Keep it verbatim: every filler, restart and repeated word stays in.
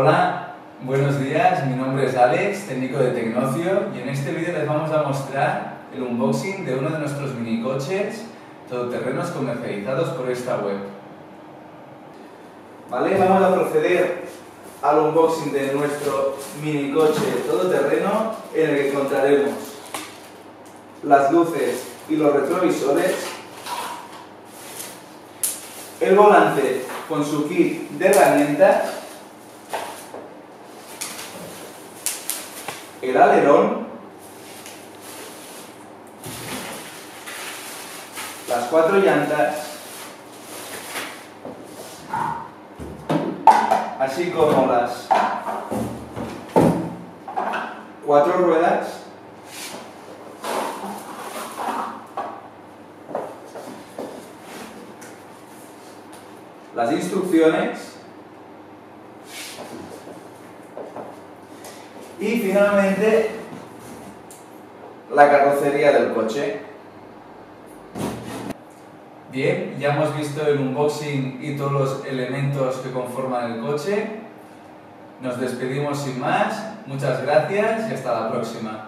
Hola, buenos días, mi nombre es Alex, técnico de Tecnocio, y en este vídeo les vamos a mostrar el unboxing de uno de nuestros minicoches todoterrenos comercializados por esta web. Vale, vamos a proceder al unboxing de nuestro minicoche todoterreno, en el que encontraremos las luces y los retrovisores, el volante con su kit de herramientas, el alerón, las cuatro llantas, así como las cuatro ruedas, las instrucciones y finalmente la carrocería del coche. Bien, ya hemos visto el unboxing y todos los elementos que conforman el coche. Nos despedimos sin más, muchas gracias y hasta la próxima.